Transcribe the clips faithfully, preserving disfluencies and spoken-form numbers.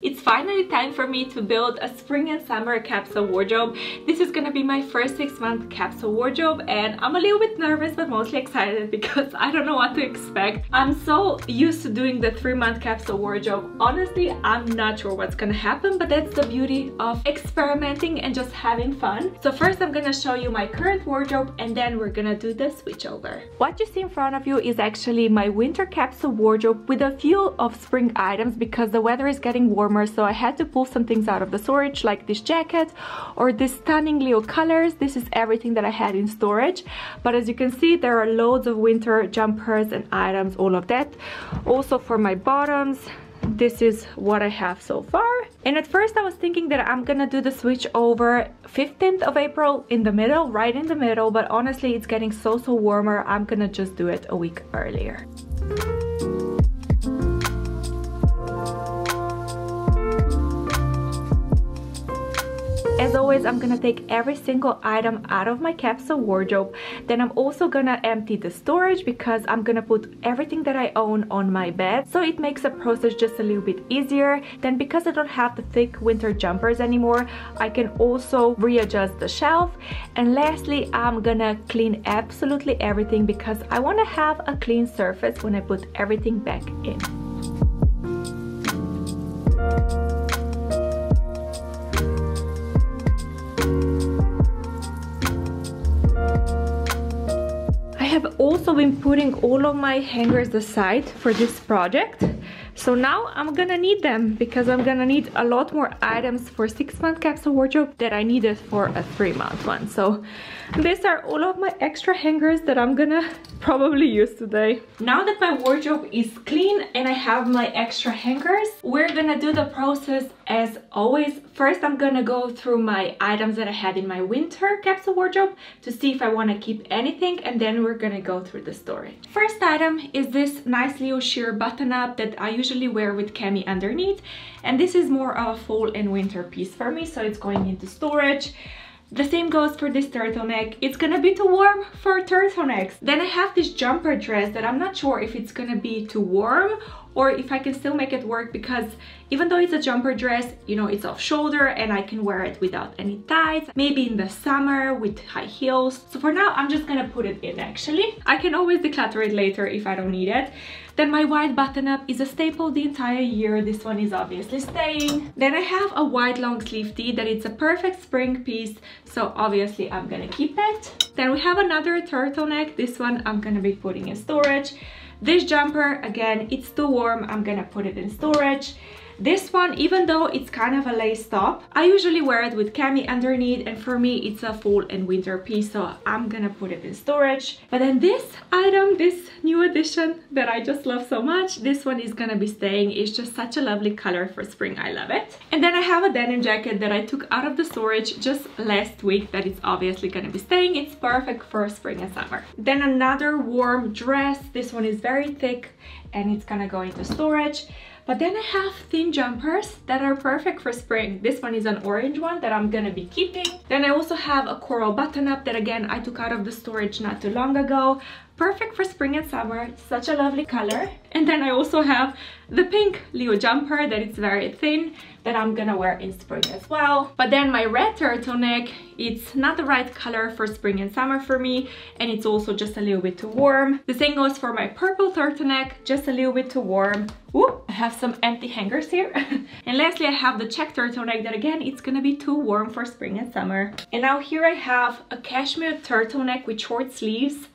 It's finally time for me to build a spring and summer capsule wardrobe. This is gonna be my first six month capsule wardrobe and I'm a little bit nervous but mostly excited because I don't know what to expect. I'm so used to doing the three month capsule wardrobe. Honestly, I'm not sure what's gonna happen, but that's the beauty of experimenting and just having fun. So first I'm gonna show you my current wardrobe and then we're gonna do the switchover. What you see in front of you is actually my winter capsule wardrobe with a few of spring items because the weather is getting warmer. So I had to pull some things out of the storage, like this jacket or this stunning Leo colors. This is everything that I had in storage, but as you can see there are loads of winter jumpers and items, all of that. Also for my bottoms, this is what I have so far. And at first I was thinking that I'm gonna do the switch over fifteenth of April in the middle, right in the middle, but honestly it's getting so so warmer, I'm gonna just do it a week earlier. As always, I'm gonna take every single item out of my capsule wardrobe. Then I'm also gonna empty the storage because I'm gonna put everything that I own on my bed. So it makes the process just a little bit easier. Then because I don't have the thick winter jumpers anymore, I can also readjust the shelf. And lastly, I'm gonna clean absolutely everything because I wanna have a clean surface when I put everything back in. I have also been putting all of my hangers aside for this project. So now I'm gonna need them because I'm gonna need a lot more items for six month capsule wardrobe that I needed for a three month one. So these are all of my extra hangers that I'm gonna probably use today. Now that my wardrobe is clean and I have my extra hangers, we're gonna do the process as always. First, I'm gonna go through my items that I had in my winter capsule wardrobe to see if I wanna keep anything, and then we're gonna go through the storage. First item is this nice Leo sheer button up that I usually wear with cami underneath, and this is more of a fall and winter piece for me, so it's going into storage. The same goes for this turtleneck. It's gonna be too warm for turtlenecks. Then I have this jumper dress that I'm not sure if it's gonna be too warm or if I can still make it work, because even though it's a jumper dress, you know, it's off shoulder and I can wear it without any tights, maybe in the summer with high heels. So for now I'm just gonna put it in actually. I can always declutter it later if I don't need it. Then my white button-up is a staple the entire year. This one is obviously staying. Then I have a white long sleeve tee that it's a perfect spring piece, so obviously I'm gonna keep it. Then we have another turtleneck. This one I'm gonna be putting in storage. This jumper, again, it's too warm. I'm gonna put it in storage. This one, even though it's kind of a lace top, I usually wear it with cami underneath, and for me it's a fall and winter piece, so I'm gonna put it in storage. But then this item, this new addition that I just love so much, this one is gonna be staying. It's just such a lovely color for spring, I love it. And then I have a denim jacket that I took out of the storage just last week that is obviously gonna be staying. It's perfect for spring and summer. Then another warm dress. This one is very thick and it's gonna go into storage. But then I have thin jumpers that are perfect for spring. This one is an orange one that I'm gonna be keeping. Then I also have a coral button-up that, again, I took out of the storage not too long ago. Perfect for spring and summer. It's such a lovely color. And then I also have the pink Leo jumper that it's very thin that I'm gonna wear in spring as well. But then my red turtleneck, it's not the right color for spring and summer for me, and it's also just a little bit too warm. The same goes for my purple turtleneck, just a little bit too warm. Ooh, I have some empty hangers here. And lastly, I have the check turtleneck that, again, it's gonna be too warm for spring and summer. And now here I have a cashmere turtleneck with short sleeves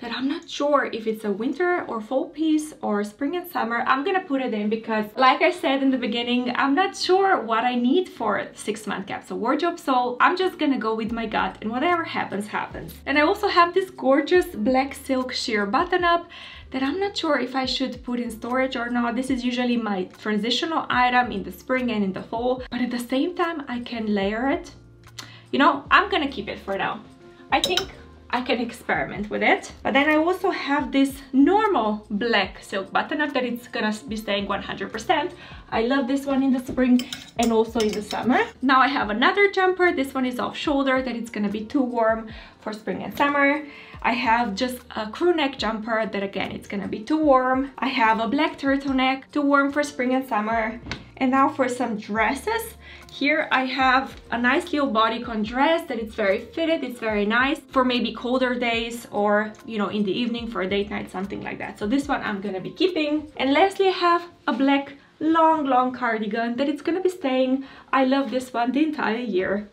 that I'm not sure if it's a winter or fall piece or spring and summer. I'm gonna put it in because, like I said in the beginning, I'm not sure what I need for six month capsule wardrobe, so I'm just gonna go with my gut and whatever happens, happens. And I also have this gorgeous black silk sheer button-up that I'm not sure if I should put in storage or not. This is usually my transitional item in the spring and in the fall, but at the same time, I can layer it. You know, I'm gonna keep it for now. I think I can experiment with it. But then I also have this normal black silk button-up that it's gonna be staying one hundred percent. I love this one in the spring and also in the summer. Now I have another jumper. This one is off shoulder, that it's gonna be too warm for spring and summer. I have just a crew neck jumper that, again, it's gonna be too warm. I have a black turtleneck, too warm for spring and summer. And now for some dresses. Here I have a nice little bodycon dress that it's very fitted, it's very nice for maybe colder days or, you know, in the evening for a date night, something like that. So this one I'm gonna be keeping. And lastly, I have a black long, long cardigan that it's gonna be staying. I love this one the entire year.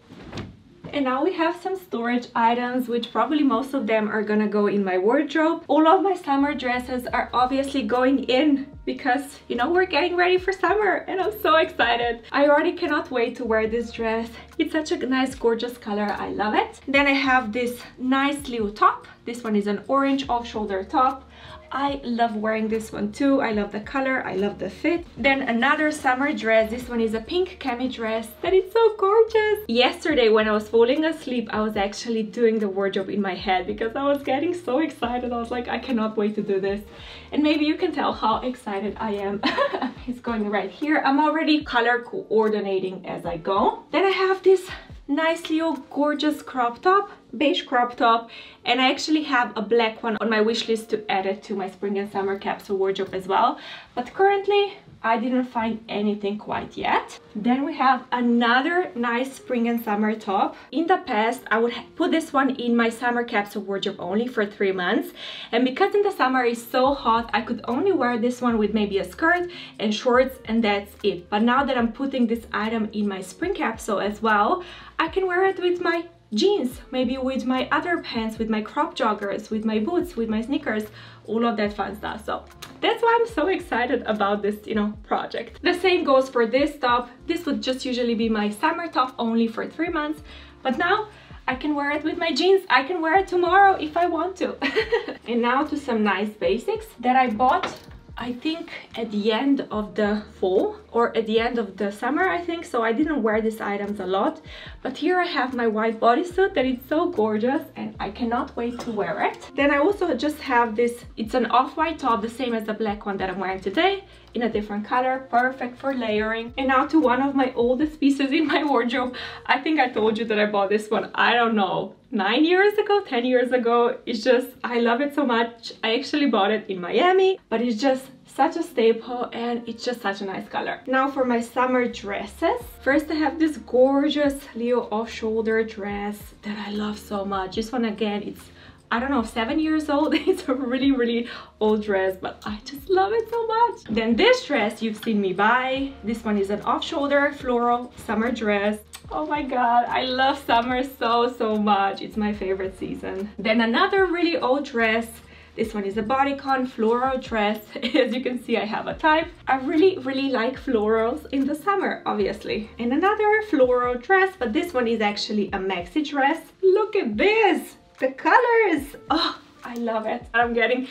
And now we have some storage items, which probably most of them are gonna go in my wardrobe. All of my summer dresses are obviously going in because, you know, we're getting ready for summer and I'm so excited. I already cannot wait to wear this dress. It's such a nice, gorgeous color. I love it. Then I have this nice little top. This one is an orange off-shoulder top. I love wearing this one too. I love the color, I love the fit. Then another summer dress. This one is a pink cami dress that is so gorgeous. Yesterday when I was falling asleep, I was actually doing the wardrobe in my head because I was getting so excited. I was like, I cannot wait to do this. And maybe you can tell how excited I am. It's going right here. I'm already color coordinating as I go. Then I have this nice little gorgeous crop top, beige crop top, and I actually have a black one on my wish list to add it to my spring and summer capsule wardrobe as well, but currently I didn't find anything quite yet. Then we have another nice spring and summer top. In the past, I would put this one in my summer capsule wardrobe only for three months. And because in the summer it's so hot, I could only wear this one with maybe a skirt and shorts and that's it. But now that I'm putting this item in my spring capsule as well, I can wear it with my jeans, maybe with my other pants, with my crop joggers, with my boots, with my sneakers, all of that fun stuff. So that's why I'm so excited about this, you know, project. The same goes for this top. This would just usually be my summer top only for three months, but now I can wear it with my jeans. I can wear it tomorrow if I want to. And now to some nice basics that I bought, I think, at the end of the fall or at the end of the summer, I think. So I didn't wear these items a lot, but here I have my white bodysuit that is so gorgeous and I cannot wait to wear it. Then I also just have this, it's an off-white top, the same as the black one that I'm wearing today, in a different color, perfect for layering. And now to one of my oldest pieces in my wardrobe. I think I told you that I bought this one, I don't know, nine years ago, ten years ago. It's just, I love it so much. I actually bought it in Miami, but it's just such a staple and it's just such a nice color. Now for my summer dresses. First I have this gorgeous little off-shoulder dress that I love so much. This one, again, it's, I don't know, seven years old. It's a really, really old dress, but I just love it so much. Then this dress you've seen me buy. This one is an off-shoulder floral summer dress. Oh my god, I love summer so, so much. It's my favorite season. Then another really old dress. This one is a bodycon floral dress. As you can see, I have a type. I really, really like florals in the summer, obviously. And another floral dress, but this one is actually a maxi dress. Look at this! The colors! Oh, I love it. I'm getting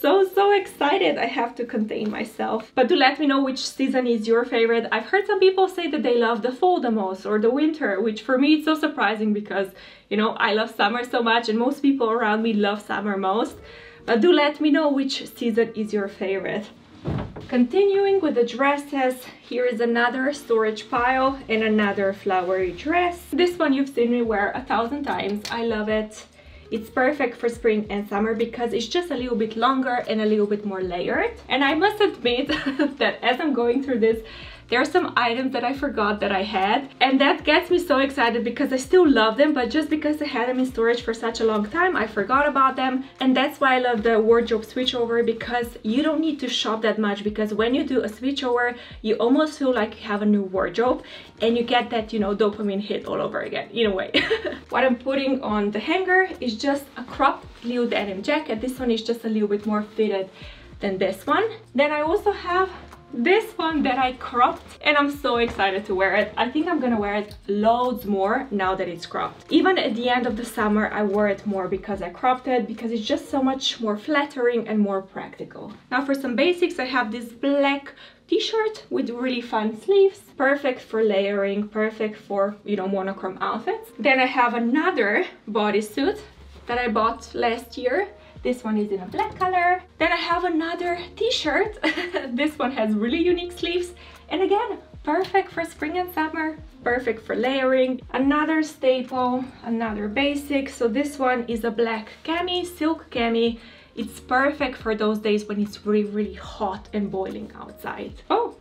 so, so excited. I have to contain myself. But do let me know which season is your favorite. I've heard some people say that they love the fall the most or the winter, which for me it's so surprising because, you know, I love summer so much and most people around me love summer most. But do let me know which season is your favorite. Continuing with the dresses, here is another storage pile and another flowery dress. This one you've seen me wear a thousand times. I love it. It's perfect for spring and summer because it's just a little bit longer and a little bit more layered. And I must admit that as I'm going through this, there are some items that I forgot that I had, and that gets me so excited because I still love them, but just because I had them in storage for such a long time, I forgot about them. And that's why I love the wardrobe switchover, because you don't need to shop that much, because when you do a switchover, you almost feel like you have a new wardrobe and you get that, you know, dopamine hit all over again, in a way. What I'm putting on the hanger is just a cropped little denim jacket. This one is just a little bit more fitted than this one. Then I also have this one that I cropped and I'm so excited to wear it. I think I'm gonna wear it loads more now that it's cropped. Even at the end of the summer I wore it more because I cropped it, because it's just so much more flattering and more practical. Now for some basics, I have this black t-shirt with really fun sleeves, perfect for layering, perfect for, you know, monochrome outfits. Then I have another bodysuit that I bought last year. This one is in a black color. Then I have another t-shirt. This one has really unique sleeves And again, perfect for spring and summer, perfect for layering. Another staple, another basic. So this one is a black cami, silk cami. It's perfect for those days when it's really, really hot and boiling outside. Oh,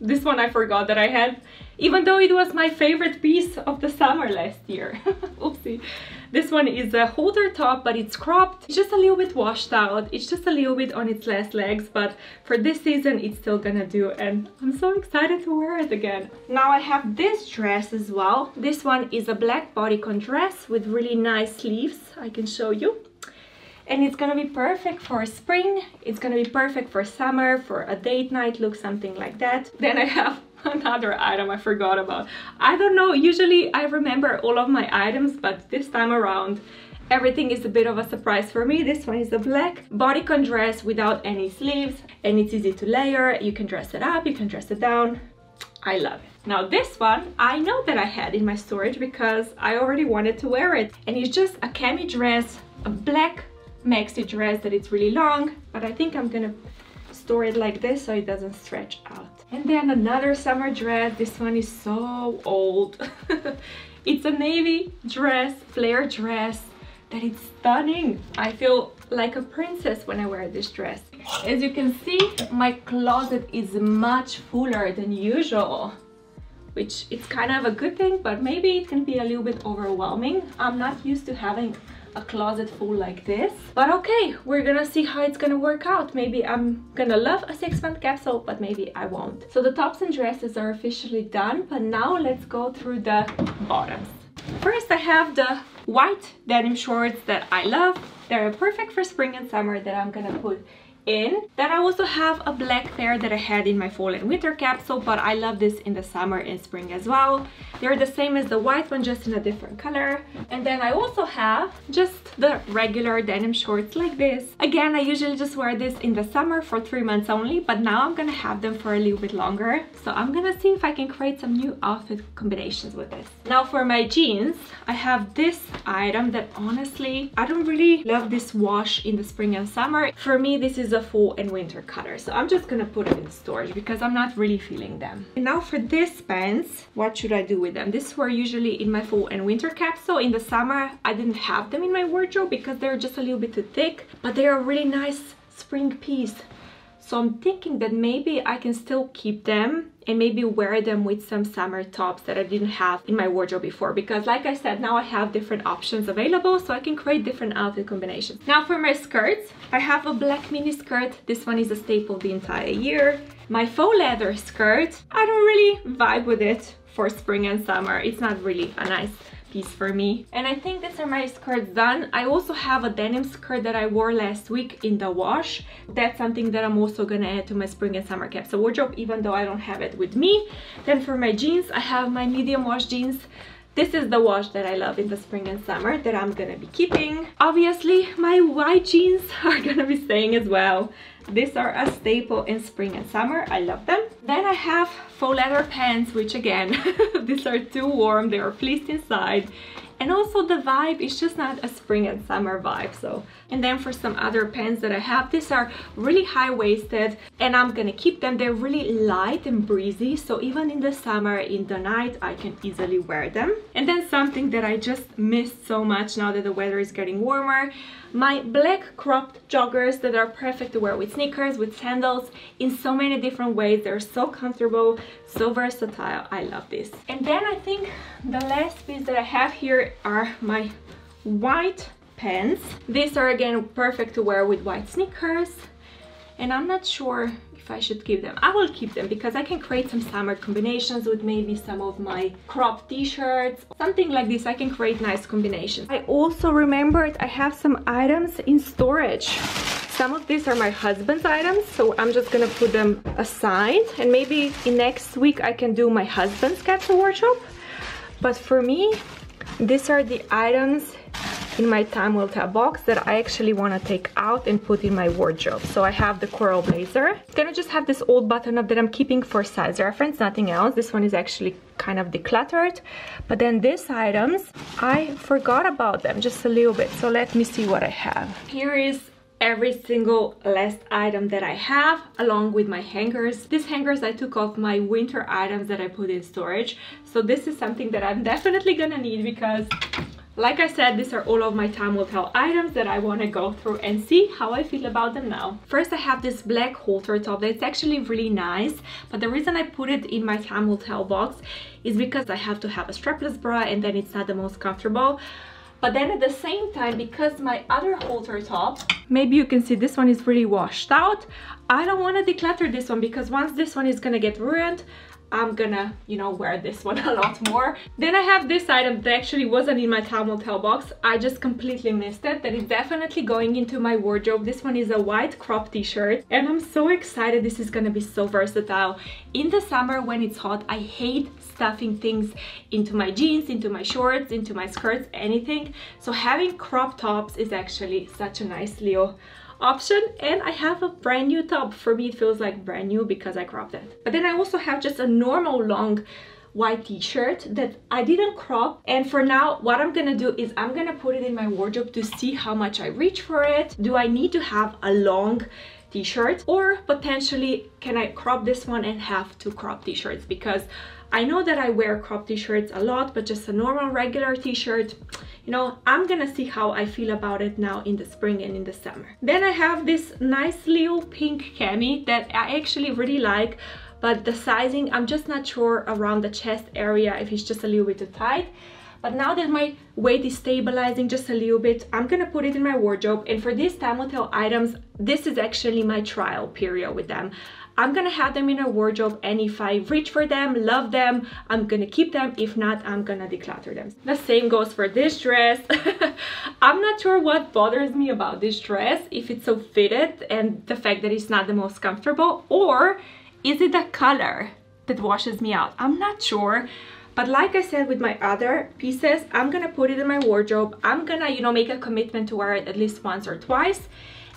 this one I forgot that I had, even though it was my favorite piece of the summer last year. Oopsie. This one is a halter top, but it's cropped. It's just a little bit washed out. It's just a little bit on its last legs, but for this season, it's still gonna do, and I'm so excited to wear it again. Now I have this dress as well. This one is a black bodycon dress with really nice sleeves. I can show you. And it's gonna be perfect for spring, it's gonna be perfect for summer, for a date night look, something like that. Then I have another item I forgot about. I don't know, usually I remember all of my items, but this time around, everything is a bit of a surprise for me. This one is a black bodycon dress without any sleeves, and it's easy to layer. You can dress it up, you can dress it down. I love it. Now this one, I know that I had in my storage because I already wanted to wear it. And it's just a cami dress, a black maxi dress that it's really long, but I think I'm gonna store it like this so it doesn't stretch out. And then another summer dress. This one is so old. It's a navy dress, flare dress, that it's stunning. I feel like a princess when I wear this dress. As you can see, my closet is much fuller than usual, which it's kind of a good thing, but maybe it can be a little bit overwhelming. I'm not used to having a closet full like this, but okay, we're gonna see how it's gonna work out. Maybe I'm gonna love a six-month capsule, but maybe I won't. So the tops and dresses are officially done, but now let's go through the bottoms. First I have the white denim shorts that I love. They're perfect for spring and summer, that I'm gonna put in. Then I also have a black pair that I had in my fall and winter capsule, but I love this in the summer and spring as well. They're the same as the white one, just in a different color. And then I also have just the regular denim shorts like this. Again, I usually just wear this in the summer for three months only, but now I'm gonna have them for a little bit longer. So I'm gonna see if I can create some new outfit combinations with this. Now for my jeans, I have this item that honestly, I don't really love this wash in the spring and summer. For me, this is a fall and winter color, so I'm just gonna put it in storage because I'm not really feeling them. And now for these pants, what should I do with them? These were usually in my fall and winter capsule. In the summer I didn't have them in my wardrobe because they're just a little bit too thick, but they are a really nice spring piece, so I'm thinking that maybe I can still keep them and maybe wear them with some summer tops that I didn't have in my wardrobe before, because like I said, now I have different options available, so I can create different outfit combinations. Now for my skirts, I have a black mini skirt. This one is a staple the entire year. My faux leather skirt, I don't really vibe with it for spring and summer. It's not really a nice piece for me. And I think these are my skirts done. I also have a denim skirt that I wore last week in the wash. That's something that I'm also gonna add to my spring and summer capsule wardrobe, even though I don't have it with me. Then for my jeans, I have my medium wash jeans. This is the wash that I love in the spring and summer that I'm gonna be keeping. Obviously, my white jeans are gonna be staying as well. These are a staple in spring and summer. I love them. Then I have faux leather pants, which again, these are too warm. They are fleeced inside. And also the vibe is just not a spring and summer vibe. So, and then for some other pants that I have, these are really high-waisted and I'm gonna keep them. They're really light and breezy, so even in the summer, in the night, I can easily wear them. And then something that I just miss so much now that the weather is getting warmer, my black cropped joggers that are perfect to wear with sneakers, with sandals, in so many different ways. They're so comfortable, so versatile. I love this. And then I think the last piece that I have here are my white pants. These are again perfect to wear with white sneakers, and I'm not sure if I should keep them. I will keep them because I can create some summer combinations with maybe some of my cropped t-shirts, something like this. I can create nice combinations. I also remembered I have some items in storage. Some of these are my husband's items, so I'm just gonna put them aside, and maybe in next week I can do my husband's capsule wardrobe. But for me, these are the items in my Time Will Tell box that I actually want to take out and put in my wardrobe. So I have the coral blazer. Then I just have this old button-up that I'm keeping for size reference, nothing else. This one is actually kind of decluttered. But then these items, I forgot about them just a little bit. So let me see what I have. Here is every single last item that I have, along with my hangers. These hangers I took off my winter items that I put in storage. So this is something that I'm definitely gonna need, because like I said, these are all of my time will tell items that I want to go through and see how I feel about them now. First, I have this black halter top that's actually really nice, but the reason I put it in my time will tell box is because I have to have a strapless bra and then it's not the most comfortable. But then at the same time, because my other halter top, maybe you can see this one is really washed out, I don't want to declutter this one, because once this one is going to get ruined, I'm gonna, you know, wear this one a lot more. Then I have this item that actually wasn't in my time will tell box. I just completely missed it. That is definitely going into my wardrobe. This one is a white crop t-shirt, and I'm so excited. This is gonna be so versatile. In the summer when it's hot, I hate stuffing things into my jeans, into my shorts, into my skirts, anything. So having crop tops is actually such a nice little option. And I have a brand new top. For me, it feels like brand new because I cropped it. But then I also have just a normal long white t-shirt that I didn't crop, and for now what I'm gonna do is I'm gonna put it in my wardrobe to see how much I reach for it. Do I need to have a long t-shirt, or potentially can I crop this one and have two crop t-shirts? Because I know that I wear crop t-shirts a lot, but just a normal regular t-shirt, you know, I'm gonna see how I feel about it now in the spring and in the summer. Then I have this nice little pink cami that I actually really like, but the sizing, I'm just not sure around the chest area if it's just a little bit too tight. But now that my weight is stabilizing just a little bit, I'm gonna put it in my wardrobe. And for these time will tell items, this is actually my trial period with them. I'm gonna have them in a wardrobe, and if I reach for them, love them, I'm gonna keep them. If not, I'm gonna declutter them. The same goes for this dress. I'm not sure what bothers me about this dress, if it's so fitted and the fact that it's not the most comfortable, or is it the color that washes me out? I'm not sure. But like I said, with my other pieces, I'm gonna put it in my wardrobe. I'm gonna, you know, make a commitment to wear it at least once or twice,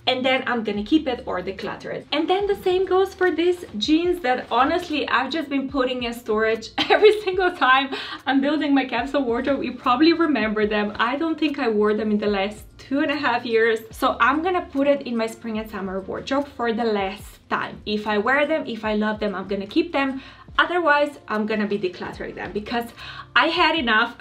and then I'm gonna keep it or declutter it. And then the same goes for these jeans that honestly I've just been putting in storage every single time I'm building my capsule wardrobe. You probably remember them. I don't think I wore them in the last two and a half years. So I'm gonna put it in my spring and summer wardrobe for the last time. If I wear them, if I love them, I'm gonna keep them. Otherwise, I'm gonna be decluttering them because I had enough.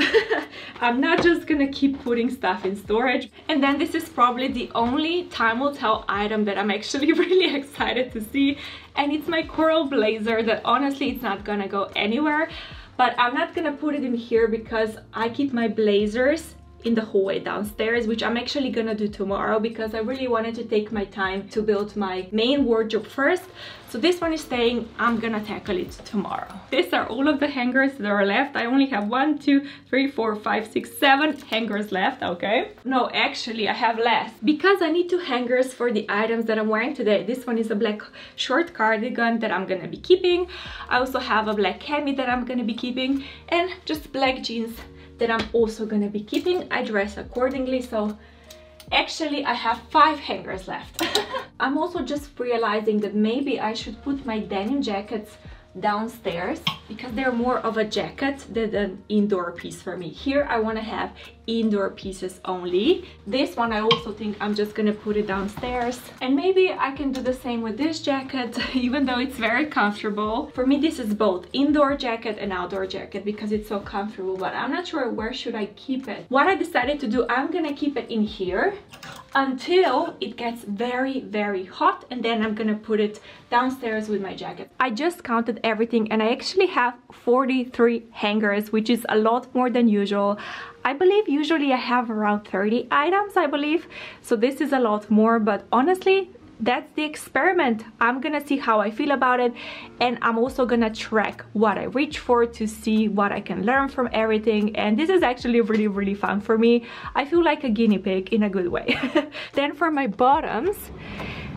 I'm not just gonna keep putting stuff in storage. And then this is probably the only time will tell item that I'm actually really excited to see, and it's my coral blazer that honestly it's not gonna go anywhere, but I'm not gonna put it in here because I keep my blazers in the hallway downstairs, which I'm actually gonna do tomorrow because I really wanted to take my time to build my main wardrobe first. So this one is staying. I'm gonna tackle it tomorrow. These are all of the hangers that are left. I only have one, two, three, four, five, six, seven hangers left, okay? No, actually I have less because I need two hangers for the items that I'm wearing today. This one is a black short cardigan that I'm gonna be keeping. I also have a black cami that I'm gonna be keeping, and just black jeans that I'm also gonna be keeping. I dress accordingly, so actually I have five hangers left. I'm also just realizing that maybe I should put my denim jackets downstairs because they're more of a jacket than an indoor piece for me. Here I want to have indoor pieces only. This one I also think I'm just gonna put it downstairs, and maybe I can do the same with this jacket. Even though it's very comfortable, for me this is both indoor jacket and outdoor jacket because it's so comfortable, but I'm not sure where should I keep it. What I decided to do, I'm gonna keep it in here until it gets very very hot, and then I'm gonna put it downstairs with my jacket. I just counted everything and I actually have forty-three hangers, which is a lot more than usual. I believe usually I have around thirty items, I believe, so this is a lot more, but honestly that's the experiment. I'm gonna see how I feel about it, and I'm also gonna track what I reach for to see what I can learn from everything, and this is actually really really fun for me. I feel like a guinea pig in a good way. Then for my bottoms,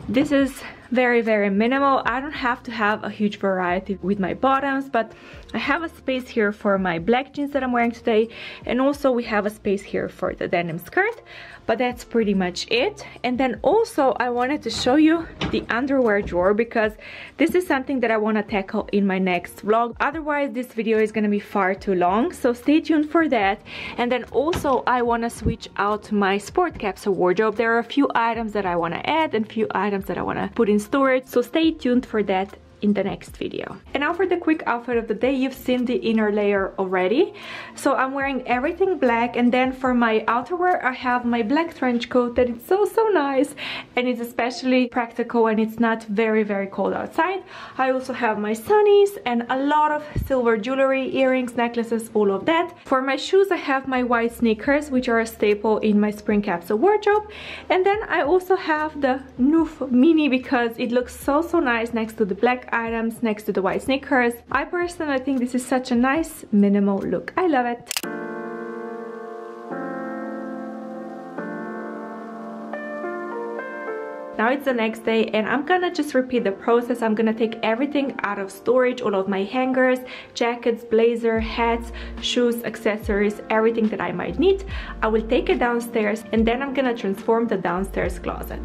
this is very, very minimal. I don't have to have a huge variety with my bottoms, but I have a space here for my black jeans that I'm wearing today, and also we have a space here for the denim skirt, but that's pretty much it. And then also I wanted to show you the underwear drawer, because this is something that I want to tackle in my next vlog. Otherwise this video is going to be far too long, so stay tuned for that. And then also I want to switch out my sport capsule wardrobe. There are a few items that I want to add and few items that I want to put in storage, so stay tuned for that in the next video. And now for the quick outfit of the day. You've seen the inner layer already, so I'm wearing everything black, and then for my outerwear I have my black trench coat that is so so nice, and it's especially practical when it's not very very cold outside. I also have my sunnies and a lot of silver jewelry, earrings, necklaces, all of that. For my shoes I have my white sneakers, which are a staple in my spring capsule wardrobe, and then I also have the Noof mini because it looks so so nice next to the black items, next to the white sneakers. I personally think this is such a nice minimal look. I love it. Now it's the next day and I'm gonna just repeat the process. I'm gonna take everything out of storage, all of my hangers, jackets, blazer, hats, shoes, accessories, everything that I might need. I will take it downstairs and then I'm gonna transform the downstairs closet.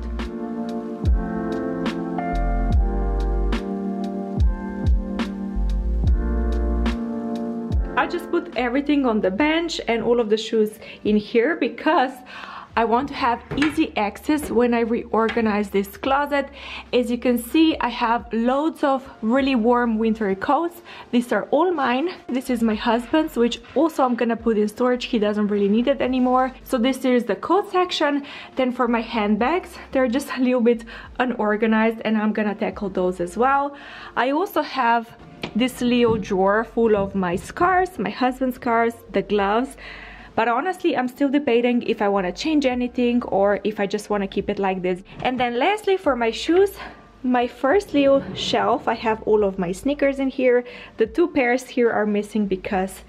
I just put everything on the bench and all of the shoes in here because I want to have easy access when I reorganize this closet. As you can see, I have loads of really warm winter coats. These are all mine. This is my husband's, which also I'm gonna put in storage. He doesn't really need it anymore. So this is the coat section. Then for my handbags, they're just a little bit unorganized and I'm gonna tackle those as well. I also have this little drawer full of my scarves, my husband's scarves, the gloves, but honestly I'm still debating if I want to change anything or if I just want to keep it like this. And then lastly for my shoes, my first little shelf, I have all of my sneakers in here. The two pairs here are missing because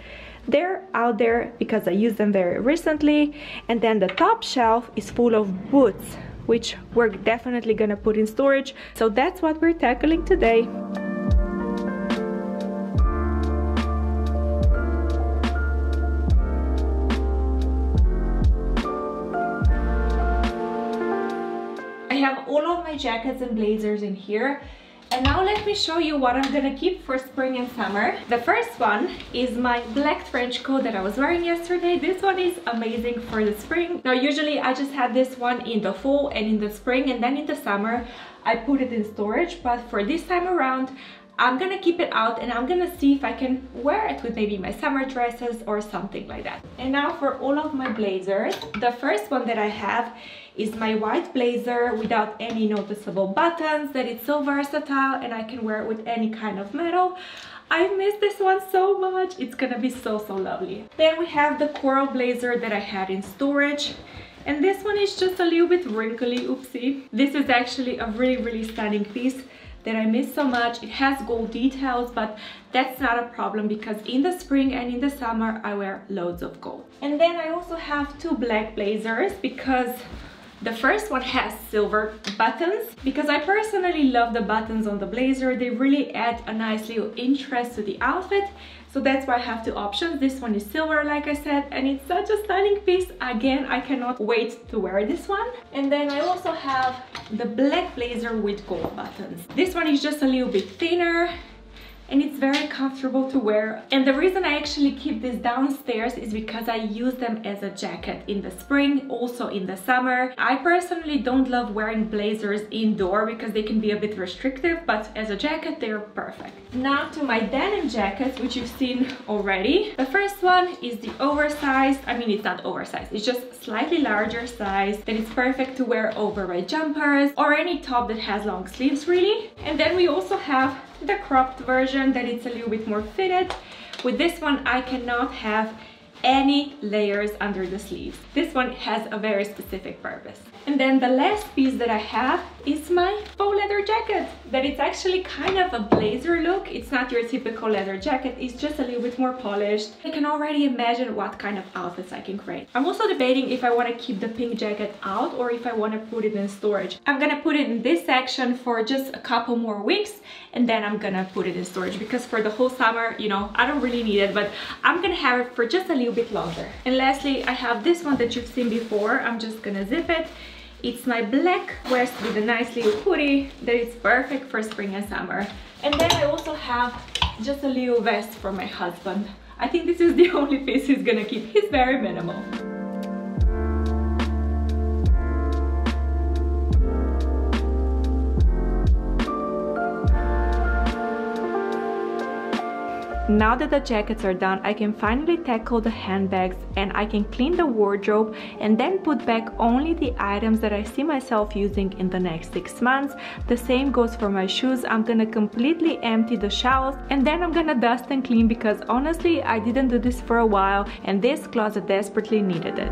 they're out there because I used them very recently. And then the top shelf is full of boots, which we're definitely gonna put in storage, so that's what we're tackling today. All of my jackets and blazers in here, and now let me show you what I'm gonna keep for spring and summer. The first one is my black trench coat that I was wearing yesterday. This one is amazing for the spring. Now usually I just had this one in the fall and in the spring, and then in the summer I put it in storage, but for this time around I'm gonna keep it out and I'm gonna see if I can wear it with maybe my summer dresses or something like that. And now for all of my blazers, the first one that I have is my white blazer without any noticeable buttons, that it's so versatile and I can wear it with any kind of metal. I miss this one so much, it's gonna be so so lovely. Then we have the coral blazer that I had in storage. And this one is just a little bit wrinkly, oopsie. This is actually a really really stunning piece that I miss so much. It has gold details, but that's not a problem because in the spring and in the summer I wear loads of gold. And then I also have two black blazers because the first one has silver buttons, because I personally love the buttons on the blazer. They really add a nice little interest to the outfit. So that's why I have two options. This one is silver, like I said, and it's such a stunning piece. Again, I cannot wait to wear this one. And then I also have the black blazer with gold buttons. This one is just a little bit thinner and it's very comfortable to wear. And the reason I actually keep this downstairs is because I use them as a jacket in the spring, also in the summer. I personally don't love wearing blazers indoor because they can be a bit restrictive, but as a jacket they're perfect. Now to my denim jackets, which you've seen already. The first one is the oversized, I mean it's not oversized, it's just slightly larger size, that it's perfect to wear over my jumpers or any top that has long sleeves really. And then we also have the cropped version that it's a little bit more fitted. With this one I cannot have any layers under the sleeves. This one has a very specific purpose. And then the last piece that I have is my faux leather jacket, that it's actually kind of a blazer look. It's not your typical leather jacket, it's just a little bit more polished. I can already imagine what kind of outfits I can create. I'm also debating if I want to keep the pink jacket out or if I want to put it in storage. I'm gonna put it in this section for just a couple more weeks and then I'm gonna put it in storage, because for the whole summer, you know, I don't really need it, but I'm gonna have it for just a little bit longer. And lastly, I have this one that you've seen before. I'm just gonna zip it. It's my black vest with a nice little hoodie that is perfect for spring and summer. And then I also have just a little vest for my husband. I think this is the only piece he's gonna keep. He's very minimal. Now that the jackets are done, I can finally tackle the handbags and I can clean the wardrobe and then put back only the items that I see myself using in the next six months. The same goes for my shoes. I'm gonna completely empty the shelves and then I'm gonna dust and clean, because honestly, I didn't do this for a while and this closet desperately needed it.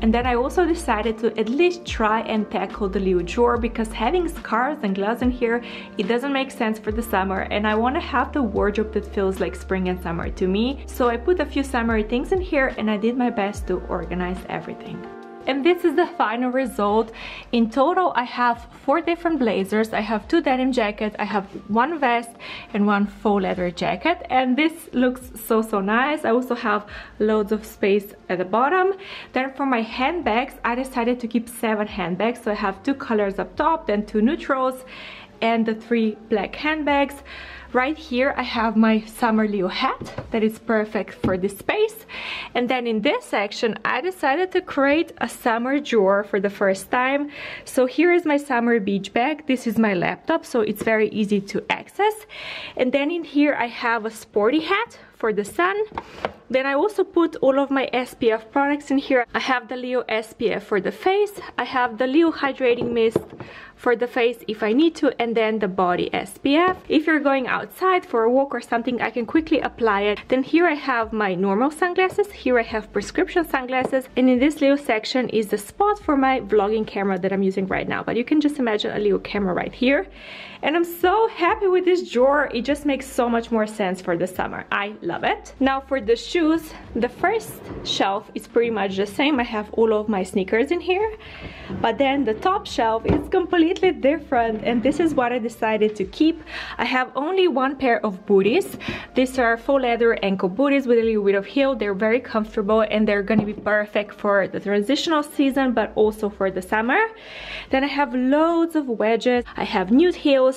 And then I also decided to at least try and tackle the little drawer, because having scarves and gloves in here, it doesn't make sense for the summer, and I want to have the wardrobe that feels like spring and summer to me. So I put a few summery things in here and I did my best to organize everything. And this is the final result. In total, I have four different blazers. I have two denim jackets, I have one vest and one faux leather jacket. And this looks so, so nice. I also have loads of space at the bottom. Then for my handbags, I decided to keep seven handbags. So I have two colors up top, then two neutrals, and the three black handbags. Right here I have my summer little hat that is perfect for this space. And then in this section I decided to create a summer drawer for the first time. So here is my summer beach bag. This is my laptop, so it's very easy to access. And then in here I have a sporty hat for the sun. Then I also put all of my S P F products in here. I have the little S P F for the face, I have the little hydrating mist for the face if I need to, and then the body S P F. If you're going outside for a walk or something, I can quickly apply it. Then here I have my normal sunglasses, here I have prescription sunglasses, and in this little section is the spot for my vlogging camera that I'm using right now, but you can just imagine a little camera right here. And I'm so happy with this drawer, it just makes so much more sense for the summer. I love it. Now for the shoes, the first shelf is pretty much the same. I have all of my sneakers in here, but then the top shelf is completely different, and this is what I decided to keep. I have only one pair of booties. These are faux leather ankle booties with a little bit of heel. They're very comfortable and they're going to be perfect for the transitional season, but also for the summer. Then I have loads of wedges, I have nude heels,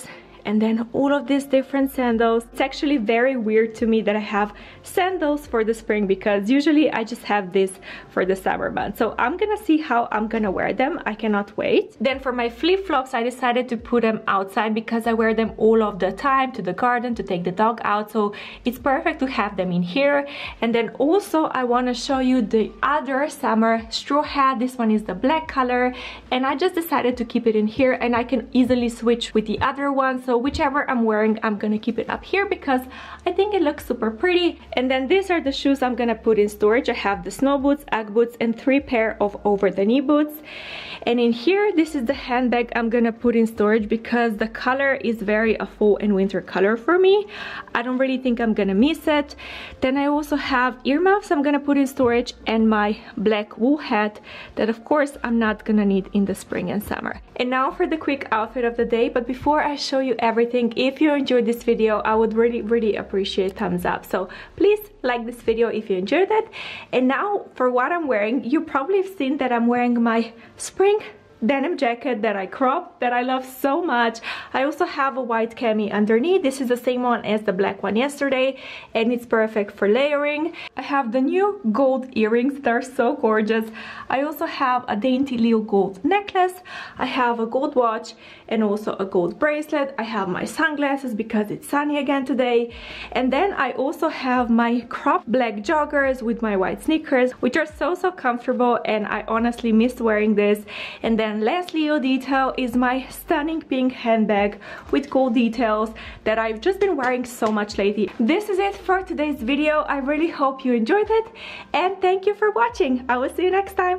and then all of these different sandals. It's actually very weird to me that I have sandals for the spring, because usually I just have this for the summer month. So I'm gonna see how I'm gonna wear them. I cannot wait. Then for my flip-flops, I decided to put them outside because I wear them all of the time to the garden, to take the dog out. So it's perfect to have them in here. And then also I wanna show you the other summer straw hat. This one is the black color, and I just decided to keep it in here, and I can easily switch with the other one. So So whichever I'm wearing, I'm gonna keep it up here because I think it looks super pretty. And then these are the shoes I'm gonna put in storage. I have the snow boots, Ugg boots, and three pair of over-the-knee boots. And in here, this is the handbag I'm gonna put in storage because the color is very a fall and winter color for me. I don't really think I'm gonna miss it. Then I also have earmuffs I'm gonna put in storage, and my black wool hat that of course I'm not gonna need in the spring and summer. And now for the quick outfit of the day, but before I show you everything, if you enjoyed this video, I would really really appreciate a thumbs up, so please like this video if you enjoyed it. And now for what I'm wearing, you probably have seen that I'm wearing my spring denim jacket that I cropped that I love so much. I also have a white cami underneath. This is the same one as the black one yesterday, and it's perfect for layering. I have the new gold earrings. They're so gorgeous. I also have a dainty little gold necklace. I have a gold watch and also a gold bracelet. I have my sunglasses because it's sunny again today. And then I also have my cropped black joggers with my white sneakers, which are so so comfortable, and I honestly miss wearing this. And then last little detail is my stunning pink handbag with gold details that I've just been wearing so much lately. This is it for today's video. I really hope you enjoyed it, and thank you for watching. I will see you next time.